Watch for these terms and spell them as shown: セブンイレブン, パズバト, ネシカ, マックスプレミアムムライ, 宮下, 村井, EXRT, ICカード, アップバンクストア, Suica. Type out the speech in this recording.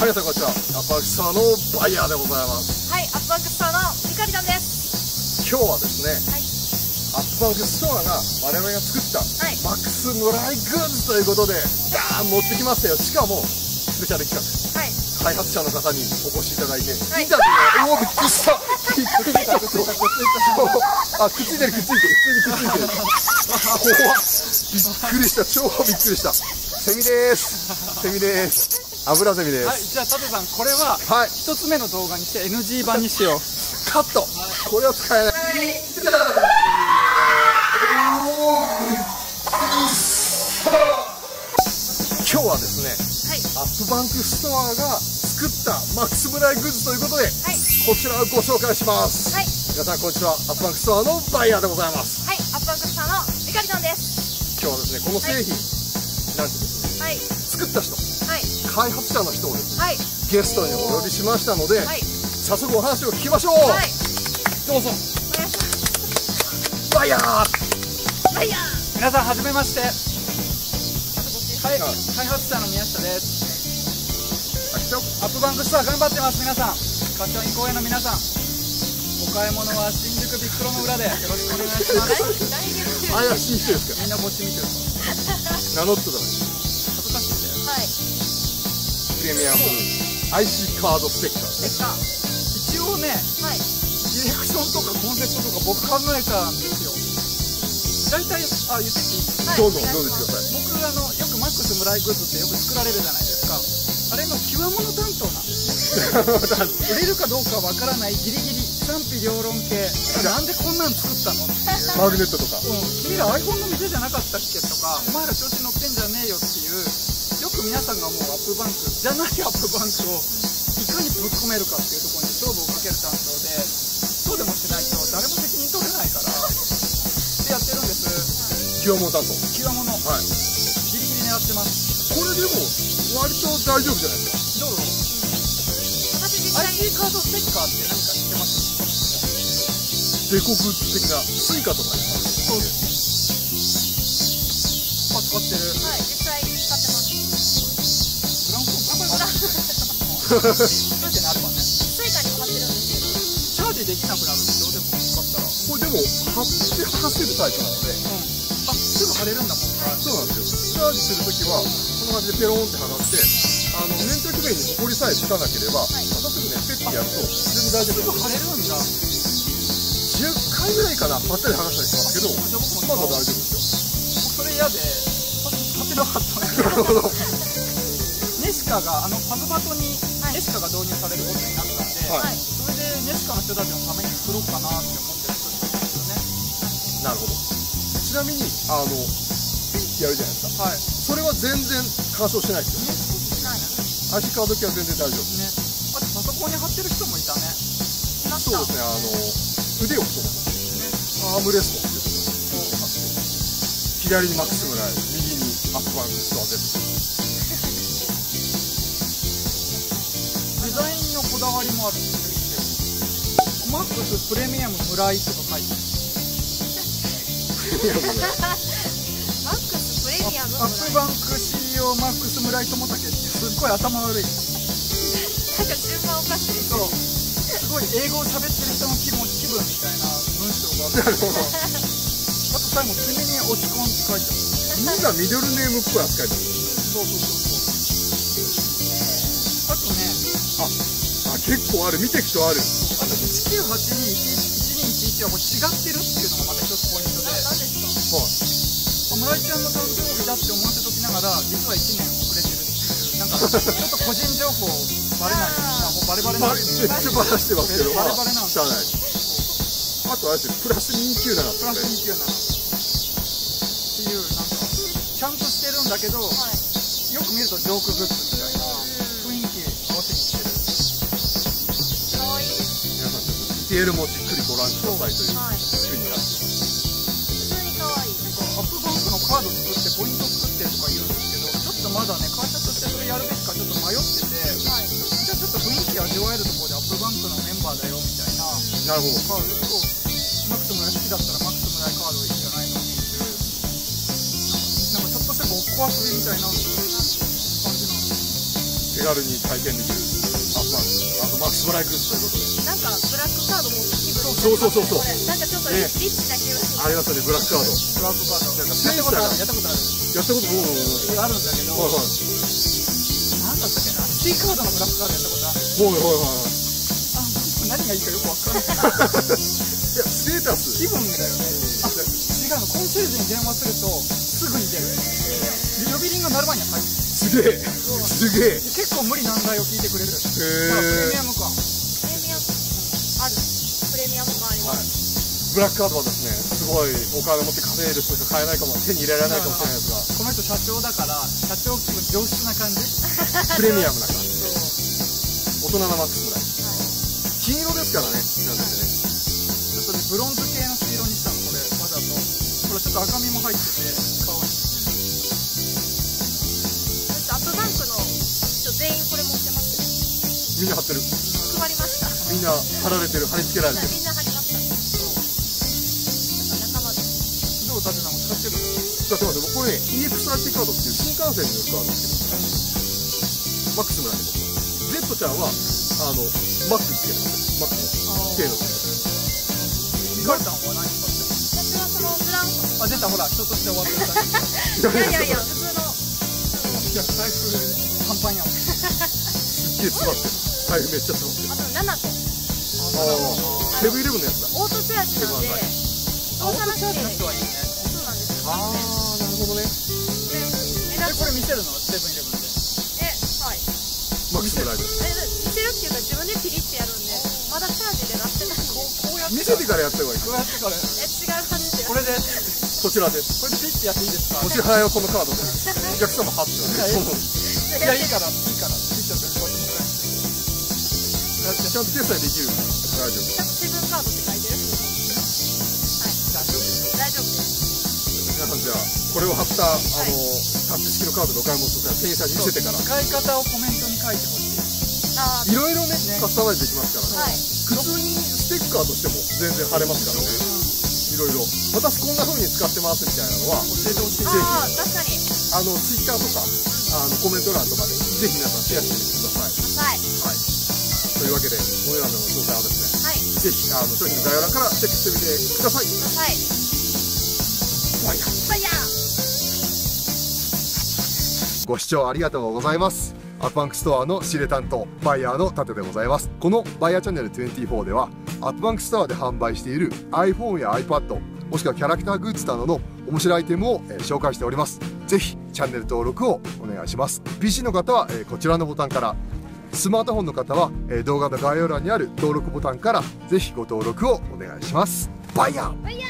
はい、こちらアッパー草のバイヤーでございます。はい、アッパー草のみかりさんです。今日はですね、はい、アッパーストアが我々が作ったマックスムライグッズということで、ダーン持ってきましたよ。しかもスペシャル企画、はい、開発者の方にお越しいただいて、はい、インタビューをおおびっくりした。びっくりした。あ、くっついてるくっついてる普通にくっついてる。怖っ。びっくりした。超びっくりした。セミです。セミです。油ゼミです。はい、じゃあ佐藤さん、これは一つ目の動画にして NG 版にしよう。カット。これは使えない。今日はですね、アップバンクストアが作ったマックスムライグッズということで、こちらをご紹介します。皆さんこんにちは、アップバンクストアのバイヤーでございます。はい、アップバンクストアのみかりさんです。今日はですね、この製品なんとですね、作った人。開発者の人をですね、ゲストにお呼びしましたので、早速お話を聞きましょう。どうぞ。バイヤー。バイヤー。皆さんはじめまして。開発者の宮下です。アップバンクストア頑張ってます皆さん。柏木公園の皆さん、お買い物は新宿ビックロの裏でよろしくお願いします。怪しい人ですか。みんなこっち見てる。名乗ってたのに。プレミアム IC カードステッカーです。一応ね、ディレクションとかコンセプトとか僕考えたんですよ。大体、あ、言っていい？どうぞ、どうぞください。僕よくマックスムライグッズってよく作られるじゃないですか。あれの極物担当なんです。売れるかどうかわからないギリギリ賛否両論系。なんでこんなん作ったの？マグネットとか。君ら iPhone の店じゃなかったっけとか、お前ら調子乗ってんじゃねえよっていう。よく皆さんがもうアップバンクじゃないアップバンクをいかにぶっ込めるかっていうところに勝負をかける担当で、そうでもしないと誰も責任取れないからってやってるんです。極物担当、極物、はい、ギリギリ狙ってます。これでも割と大丈夫じゃないですか。どうぞ。私実際に IC カードステッカーって何か知ってます？デコク的なスイカとかにある。そうです。あ、使ってる。はい、実際使ってます。スイカに貼ってるんですよ。チャージできなくなるんですよ。でも使ったらこれでも貼って貼せるタイプなので、あ、すぐ貼れるんだもん。そうなんですよ。チャージするときはこの感じでペロンって貼って、粘着面にホコリさえつかなければ、またすぐねペッてやると全然大丈夫。貼れるんだ。10回ぐらいかな、ばったり剥がしたりしますけど、まだ大丈夫ですよ。それ嫌で貼ってなかったんですけど、ネシカがパズバトにネシカが導入されることになったんで、それでネシカの人たちのために作ろうかなって思ってる人たちですよね。なるほど。ちなみにピッてやるじゃないですか。はい。それは全然干渉しないですよね。足買うときは全然大丈夫。ね。あとパソコンに貼ってる人もいたね。そうですね。腕を太くする。アームレストっていうところを貼って、左にマックスムライ、右にアップバンクストアZ。デザインのこだわりもあるんですよ。マックスプレミアムムライとか書いてる。マックスプレミアムムライ。アップバンク CEO マックスムライ友竹ってすっごい頭悪い。なんか順番おかしい。そう。すごい英語を喋ってる人の気分みたいな文章がある。あと最後爪に落ち込んって書いてある。みんなミドルネームっぽい扱いだ。そうそうそう。結構ある。見てきとある。あと19821111はこれ違ってるっていうのがまた一つポイントで。何ですか？はい。村井ちゃんの誕生日だって思わせときながら実は1年遅れてるっていう、なんかちょっと個人情報バレない。もうバレバレなんです。めっちゃバラしてますけど。バレバレなんです。知らない。あとあれです。プラス297。プラス297。っていうなんかちゃんとしてるんだけど、よく見るとジョークグッズみたいな。ディエルもじっくりご覧くださいという作りになっています。普通に可愛い。アップバンクのカード作ってポイント作ってとか言うんですけど、ちょっとまだね会社としてそれやるべきかちょっと迷ってて、じゃあちょっと雰囲気味わえるところでアップバンクのメンバーだよみたいな。なるほど。カードとマックスムライ好きだったらマックスムライカードいいんじゃないのっていう、なんかちょっとしたごっこ遊びみたいな感じなんです。へ手軽に体験できるアップマークスブライクということで、なんかブラックカードも気分、そうなんかちょっとリッチな気分ありますね。ブラックカードやったこともあるんだけど、なんだったっけな、Cカードのブラックカードやったことある。何がいいかよくわからない。いや、ステータス気分だよね。あ、違うの、コンシェルジュに電話するとすぐに出る。呼び鈴が鳴る前には入る。すげえ。結構無理難題を聞いてくれる。プレミアム感。プレミアム感あります。ブラックカードはですね、すごいお金を持って稼いでる人しか買えないかも、手に入れられないかもしれないですが。この人社長だから、社長気分上質な感じ。プレミアムな感じ。大人なマックスぐらい。金色ですからね。ちょっとね、ブロンズ系の黄色にしたの、これ、わざと。これちょっと赤みも入ってて、顔に。アットバンクの人全員これ持ってますよ。みんな貼ってる。配りました。みんな貼られてる、貼り付けられてる。みんな貼りましたね。仲間で。どう、舘さんも使ってるの？使ってますよ。これね、EXRT カードっていう新幹線に乗るカードですけど、マックス村で。Z ちゃんは、マックスつけてます。マックスつけるの。ひかりさんは何使ってる？私はそのブランコ。あ、出た、ほら、人として終わってる。いや、普通の。いや、財布パンパンやん。すっげえ詰まってる。財布めっちゃ詰まってる。あと7個。セブンイレブンのやつだ。オートチャージなんで、オートチャージの人はいいね。そうなんですよ。なるほどね。これ見せるの？セブンイレブンで。はい。マックスのライブ。見せるっていうか、自分でピリってやるんで、まだチャージで出してないんで。見せてからやった方がいい。こうやってから。違う感じで。これで。こちらです。これでピッてやっていいですか？お支払いはこのカードで。お客様はって。いや、いいから。ピッてやってこうやってもらえて。ちゃんと決済できる。大丈夫。ちゃんとセブンカードって書いてる。はい。大丈夫です。皆さんじゃあこれを貼ったタッチ式のカードでお買い物する際、店員さんに見せてから。使い方をコメントに書いてほしい。いろいろね、カスタマイズできますからね。普通にステッカーとしても全然貼れますからね。いろいろ私こんな風に使ってますみたいなのは教えてほしい。ツイッターとかコメント欄とかでぜひ皆さんシェアしてみてください。というわけでこのような詳細はですね、ぜひ商品の概要欄からチェックしてみてください。ご視聴ありがとうございます。アップバンクストアの仕入れ担当バイヤーの舘でございます。このバイヤーチャンネル24ではアップバンクストアで販売している iPhone や iPad もしくはキャラクターグッズなどの面白いアイテムを紹介しております。ぜひチャンネル登録をお願いします。 PC の方はこちらのボタンから、スマートフォンの方は動画の概要欄にある登録ボタンからぜひご登録をお願いします。バイヤー。